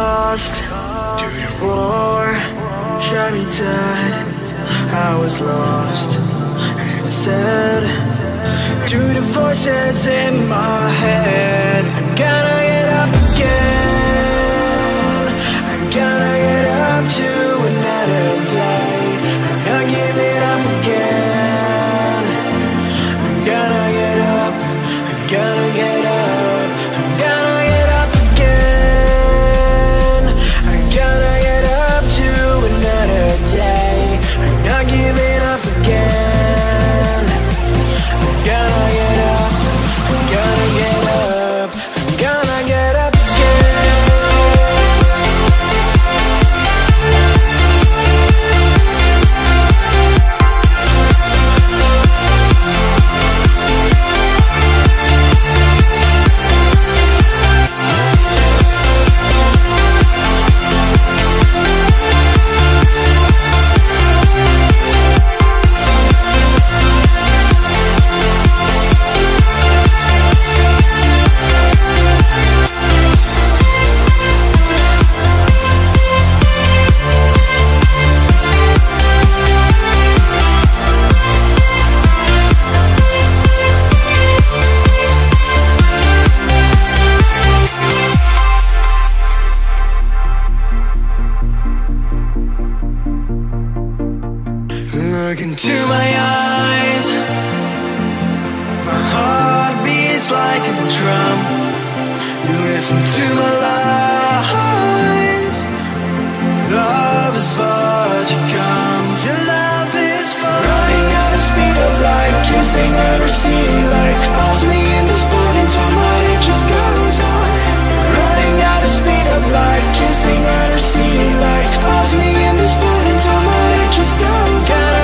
lost to your war. Shot me dead, I was lost and sad. To the voices in my head, I'm gonna get up again, I'm gonna get up to another day. I'm gonna give it up again, I'm gonna get up, I'm gonna get up, I'm gonna get up again, I'm gonna get up to another day. I'm gonna give it up again. Look into my eyes, my heart beats like a drum. You listen to my lies, love is far to come. Your love is far. Running at the speed of light, kissing every city light. Falls me in this burning time, but it just goes on. Running at the speed of light, kissing every city light. Falls me in this burning time, but it just goes on.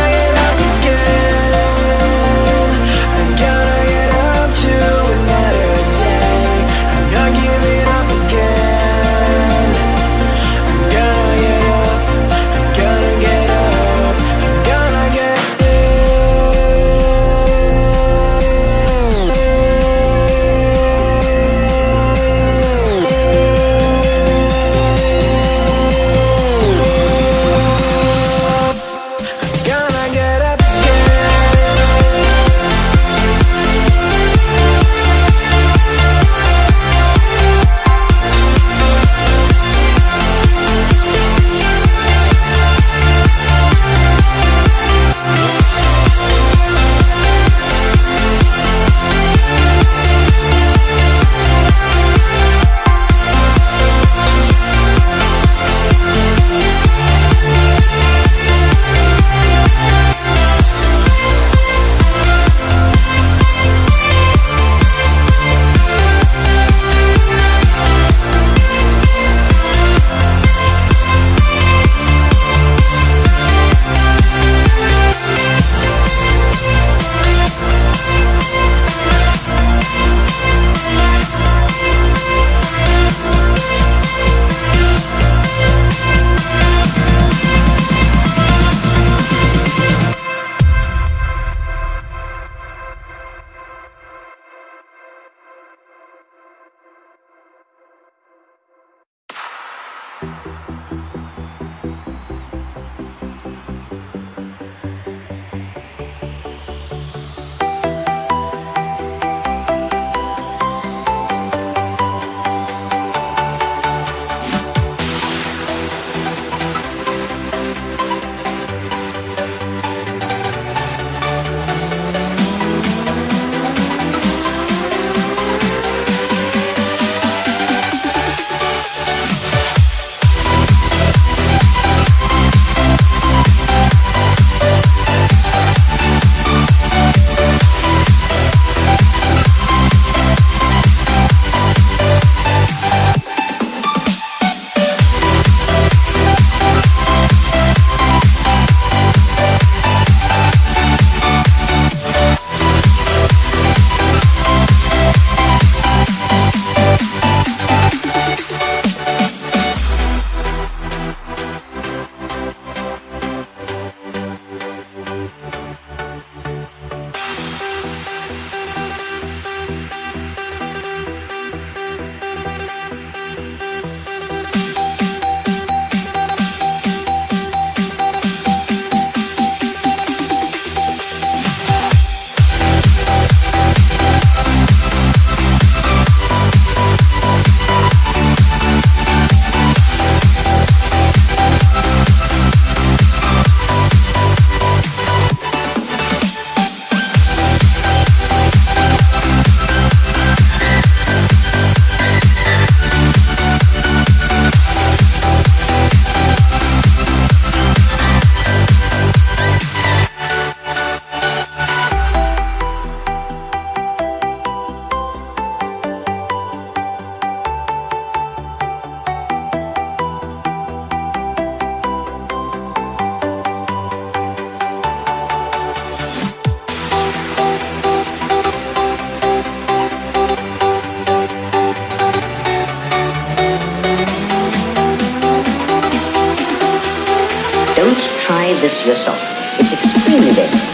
this yourself. It's extremely dangerous.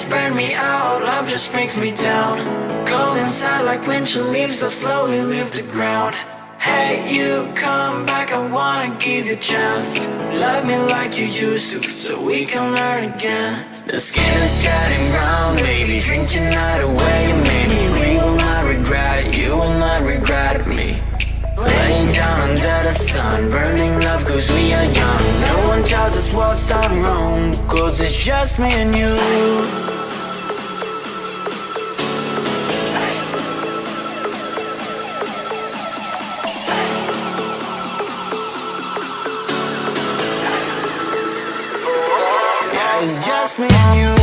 lights burn me out, love just brings me down. Go inside like when she leaves, I slowly leave the ground. Hey, you come back, I wanna give you a chance. Love me like you used to, so we can learn again. The skin is getting brown, baby, drink your night away. Maybe we will not regret it, you will not regret me. Laying down under the sun, burning love cause we are young. No one tells us what's done wrong, cause it's just me and you. Yeah, it's just me and you.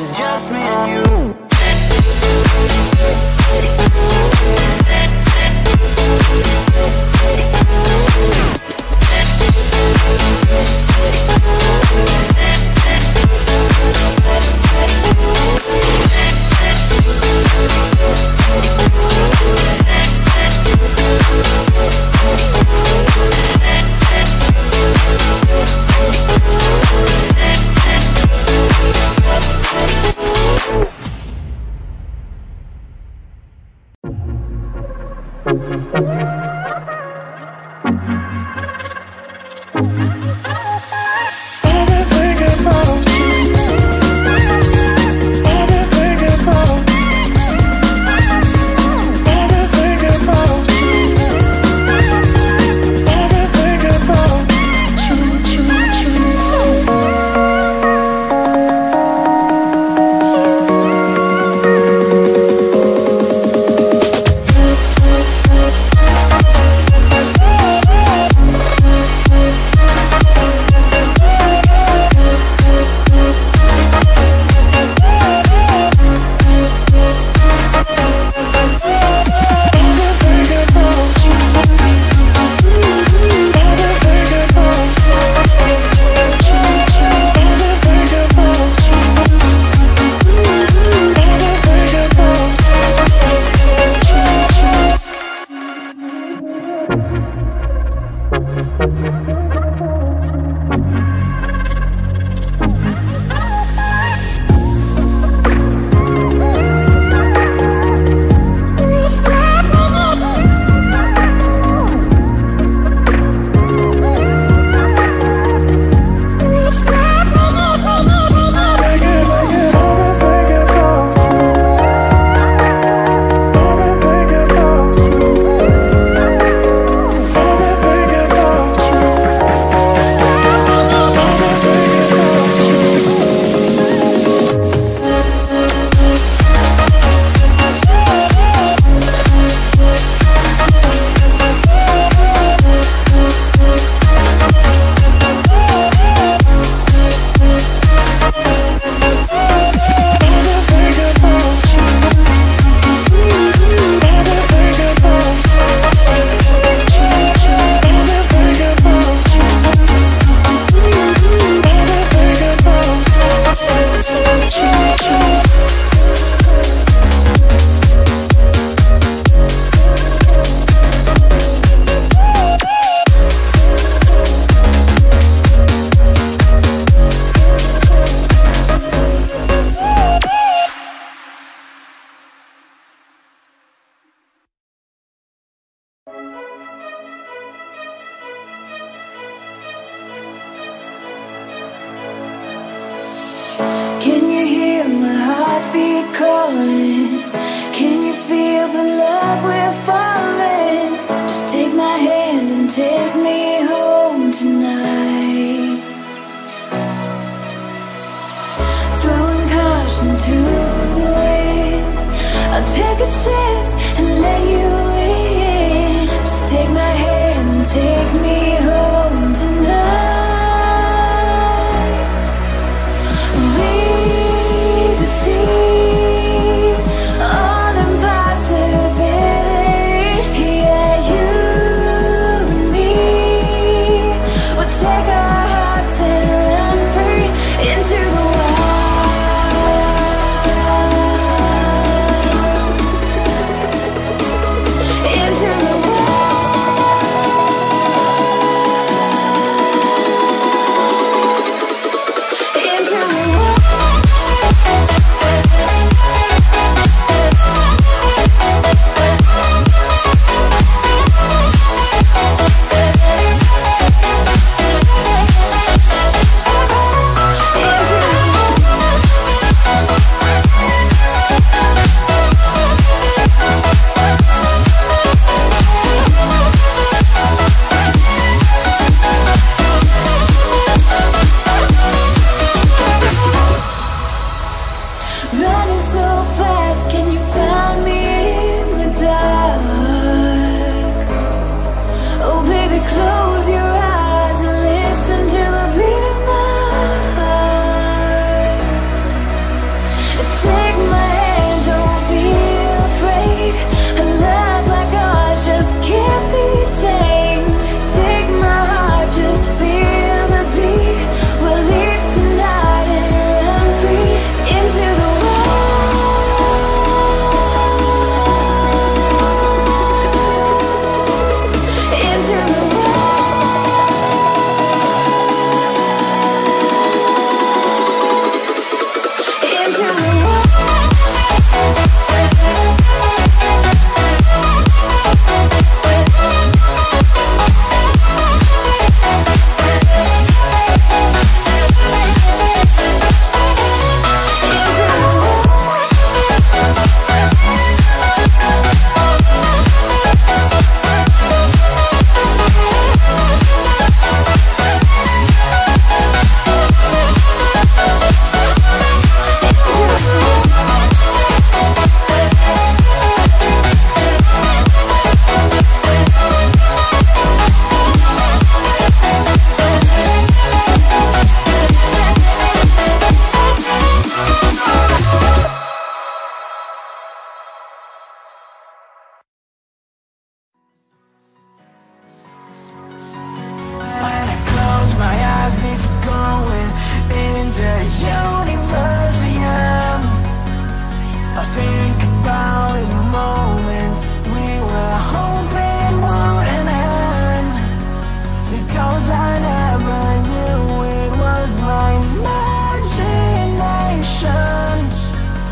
It's just me and you. Everything ocean to the wind. I'll take a chance and let you in. Just take my hand and take me home tonight. We defeat all impossibilities. Yeah, you and me, we'll take our hearts and run free into the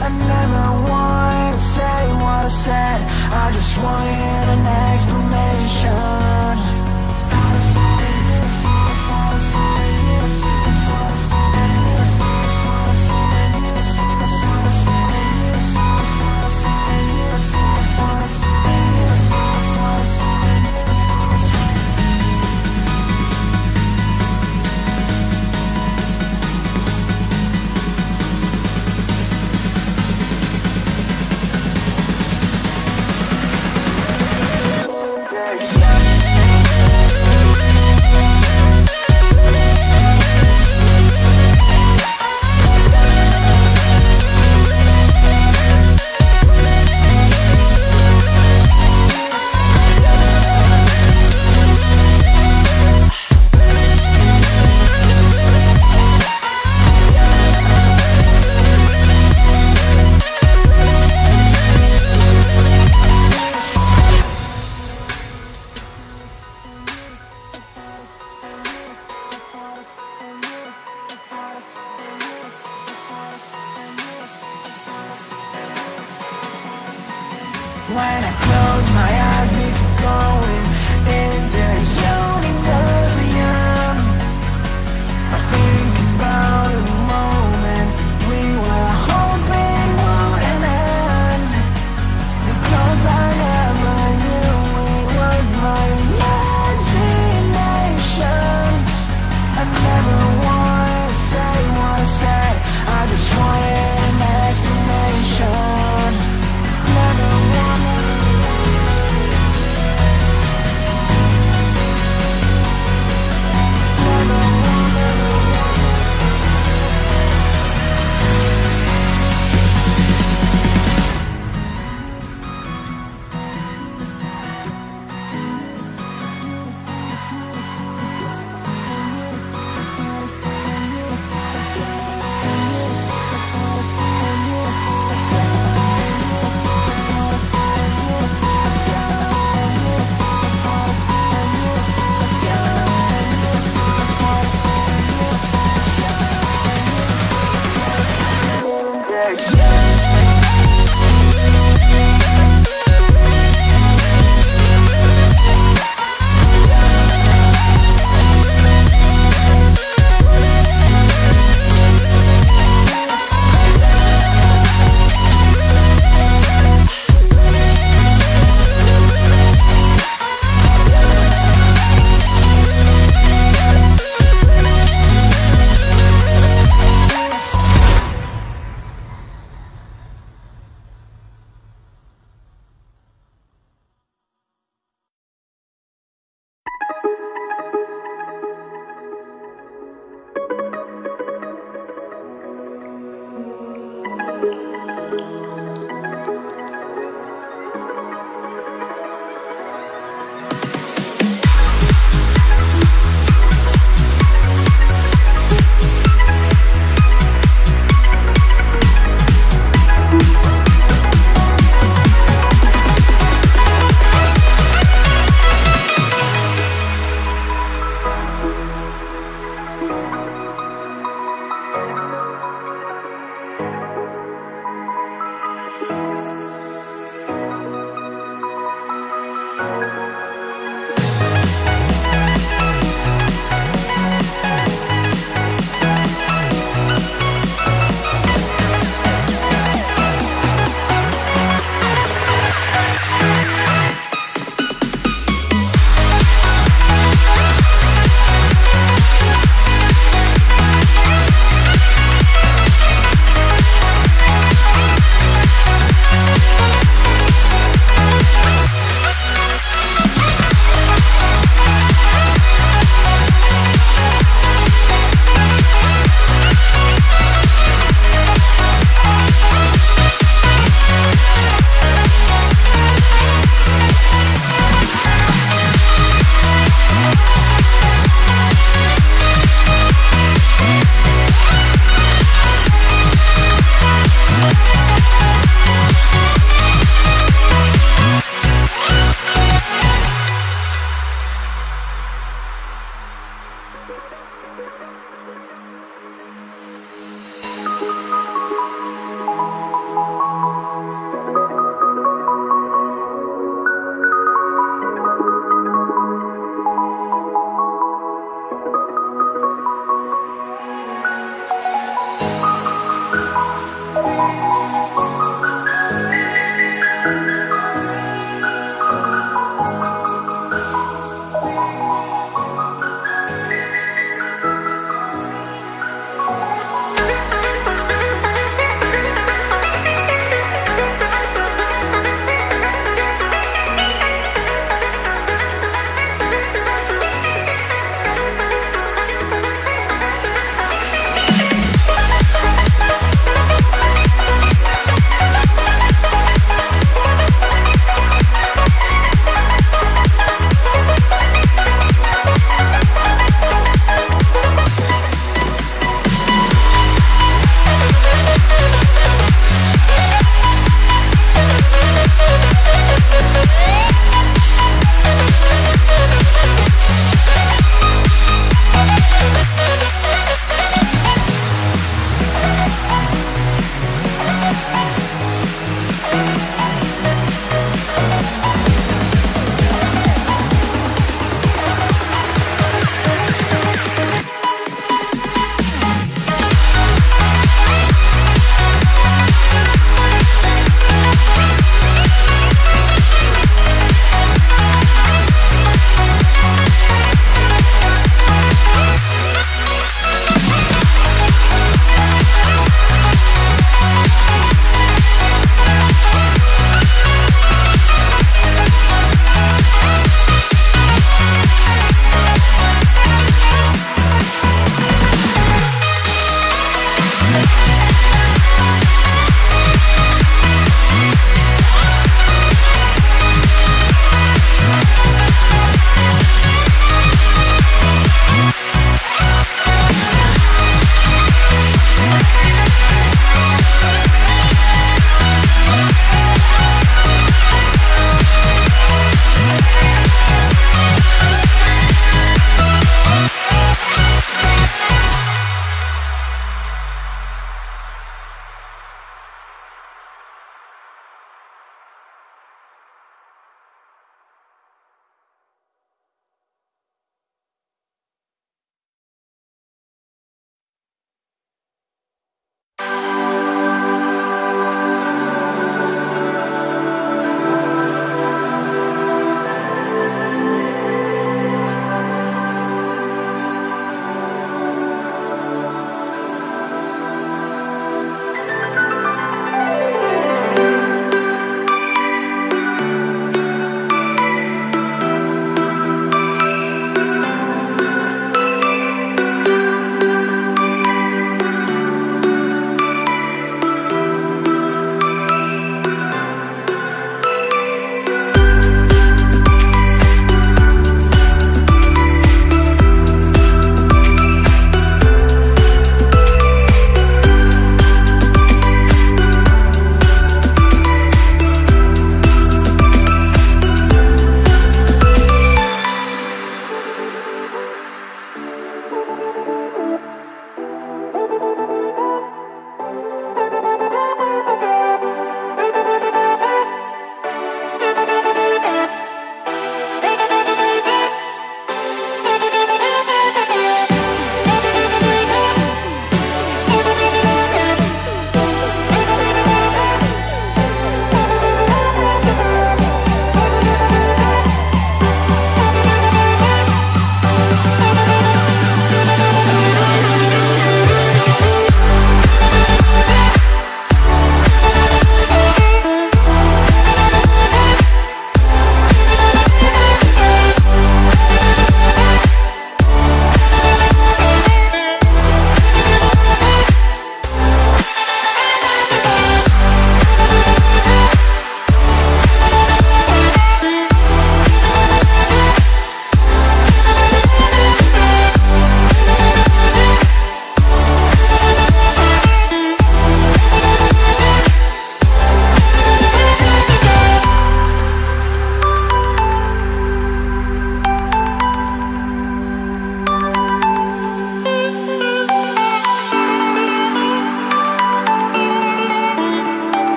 I never wanted to say what I said. I just wanted to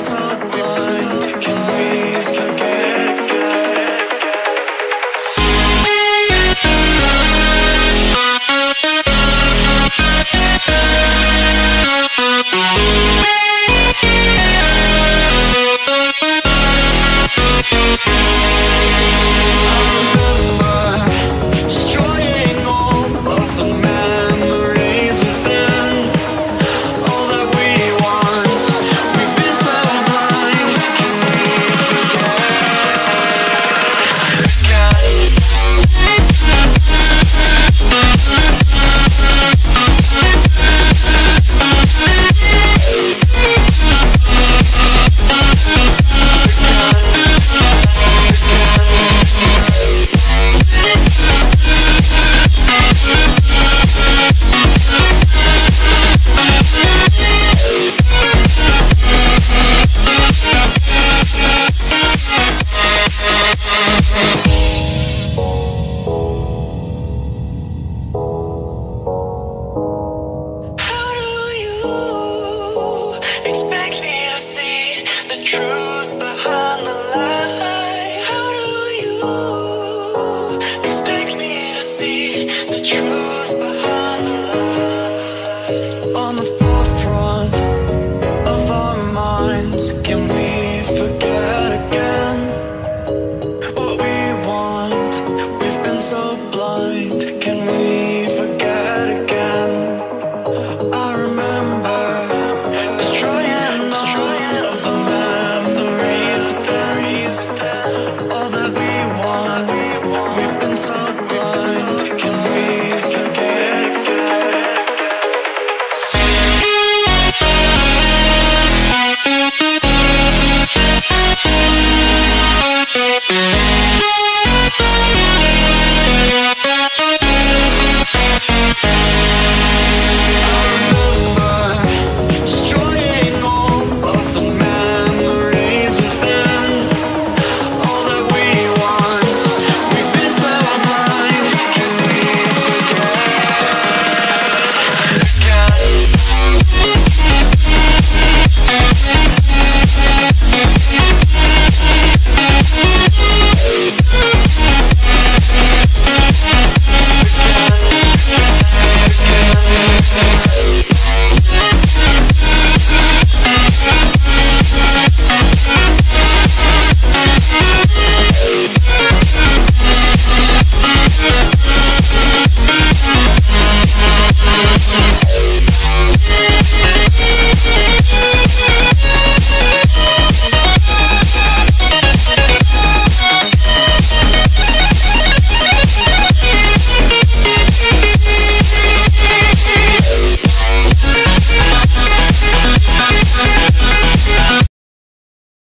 sun.